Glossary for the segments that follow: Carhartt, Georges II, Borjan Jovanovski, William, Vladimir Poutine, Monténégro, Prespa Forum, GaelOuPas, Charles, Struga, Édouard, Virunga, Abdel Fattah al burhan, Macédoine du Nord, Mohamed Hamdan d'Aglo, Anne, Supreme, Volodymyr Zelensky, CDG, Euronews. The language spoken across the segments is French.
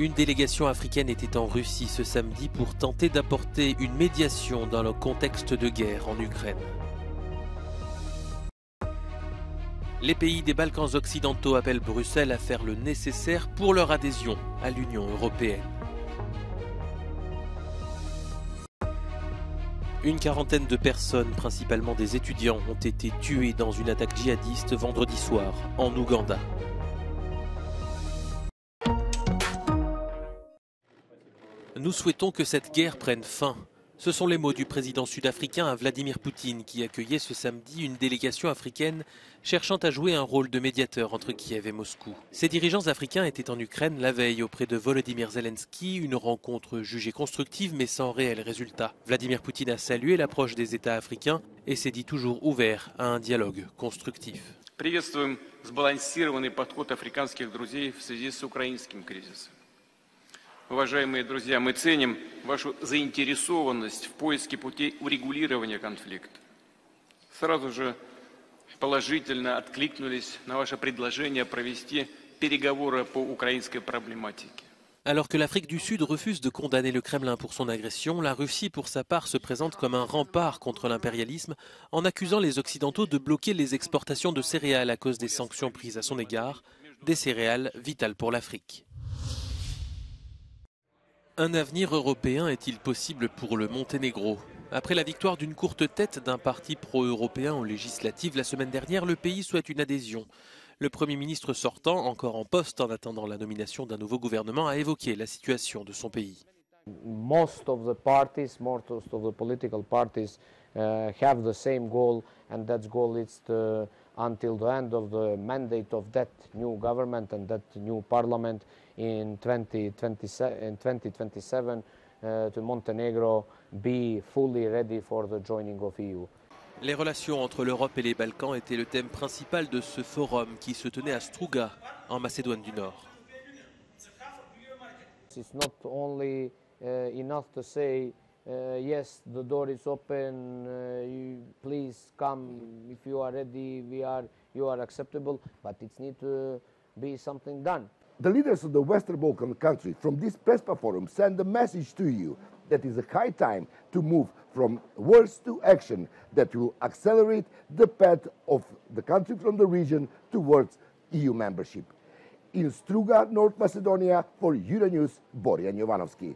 Une délégation africaine était en Russie ce samedi pour tenter d'apporter une médiation dans le contexte de guerre en Ukraine. Les pays des Balkans occidentaux appellent Bruxelles à faire le nécessaire pour leur adhésion à l'Union européenne. Une quarantaine de personnes, principalement des étudiants, ont été tuées dans une attaque djihadiste vendredi soir en Ouganda. Nous souhaitons que cette guerre prenne fin. Ce sont les mots du président sud-africain à Vladimir Poutine qui accueillait ce samedi une délégation africaine cherchant à jouer un rôle de médiateur entre Kiev et Moscou. Ces dirigeants africains étaient en Ukraine la veille auprès de Volodymyr Zelensky, une rencontre jugée constructive mais sans réel résultat. Vladimir Poutine a salué l'approche des États africains et s'est dit toujours ouvert à un dialogue constructif. Приветствуем сбалансированный подход африканских друзей в связи с украинским кризисом. Уважаемые друзья, мы ценим вашу заинтересованность в поиске путей урегулирования конфликта. Сразу же положительно откликнулись на ваше предложение провести переговоры по украинской проблематике. Alors que l'Afrique du Sud refuse de condamner le Kremlin pour son agression, la Russie, pour sa part, se présente comme un rempart contre l'impérialisme en accusant les Occidentaux de bloquer les exportations de céréales à cause des sanctions prises à son égard, des céréales vitales pour l'Afrique. Un avenir européen est-il possible pour le Monténégro? Après la victoire d'une courte tête d'un parti pro-européen aux législatives la semaine dernière, le pays souhaite une adhésion. Le Premier ministre sortant, encore en poste en attendant la nomination d'un nouveau gouvernement, a évoqué la situation de son pays. Most of the political parties have the same goal, and that goal is until the end of the mandate of that new government and that new parliament in 2027 to Montenegro be fully ready for the joining of EU. Les relations entre l'Europe et les Balkans étaient le thème principal de ce forum qui se tenait à Struga, en Macédoine du Nord. It's not only enough to say yes, the door is open, please come if you are ready, you are acceptable, but it needs to be something done. The leaders of the Western Balkan countries from this Prespa Forum send a message to you that it is high time to move from words to action that will accelerate the path of the country from the region towards EU membership. In Struga, North Macedonia, for Euronews, Borjan Jovanovski.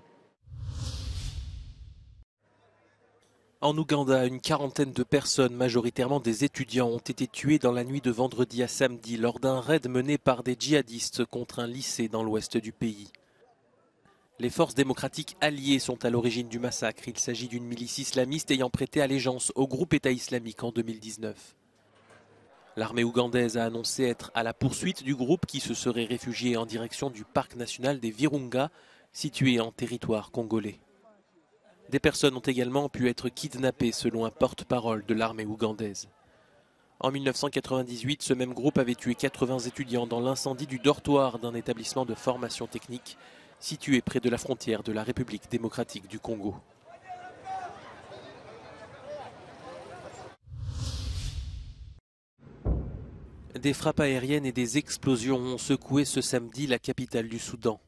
En Ouganda, une quarantaine de personnes, majoritairement des étudiants, ont été tuées dans la nuit de vendredi à samedi lors d'un raid mené par des djihadistes contre un lycée dans l'ouest du pays. Les forces démocratiques alliées sont à l'origine du massacre. Il s'agit d'une milice islamiste ayant prêté allégeance au groupe État islamique en 2019. L'armée ougandaise a annoncé être à la poursuite du groupe qui se serait réfugié en direction du parc national des Virunga, situé en territoire congolais. Des personnes ont également pu être kidnappées, selon un porte-parole de l'armée ougandaise. En 1998, ce même groupe avait tué 80 étudiants dans l'incendie du dortoir d'un établissement de formation technique situé près de la frontière de la République démocratique du Congo. Des frappes aériennes et des explosions ont secoué ce samedi la capitale du Soudan.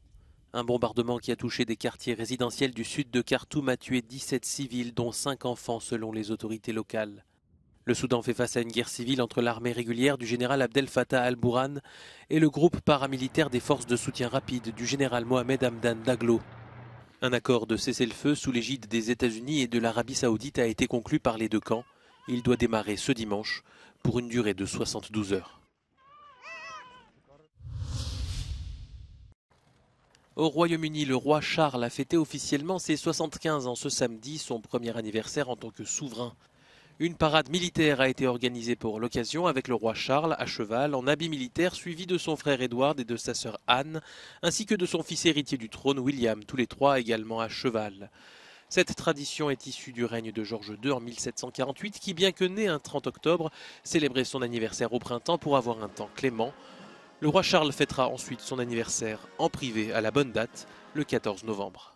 Un bombardement qui a touché des quartiers résidentiels du sud de Khartoum a tué 17 civils, dont 5 enfants selon les autorités locales. Le Soudan fait face à une guerre civile entre l'armée régulière du général Abdel Fattah al burhan et le groupe paramilitaire des forces de soutien rapide du général Mohamed Hamdan d'Aglo. Un accord de cessez-le-feu sous l'égide des États-Unis et de l'Arabie saoudite a été conclu par les deux camps. Il doit démarrer ce dimanche pour une durée de 72 heures. Au Royaume-Uni, le roi Charles a fêté officiellement ses 75 ans ce samedi, son premier anniversaire en tant que souverain. Une parade militaire a été organisée pour l'occasion avec le roi Charles à cheval, en habit militaire, suivi de son frère Édouard et de sa sœur Anne, ainsi que de son fils héritier du trône William, tous les trois également à cheval. Cette tradition est issue du règne de Georges II en 1748 qui, bien que né un 30 octobre, célébrait son anniversaire au printemps pour avoir un temps clément. Le roi Charles fêtera ensuite son anniversaire en privé à la bonne date, le 14 novembre.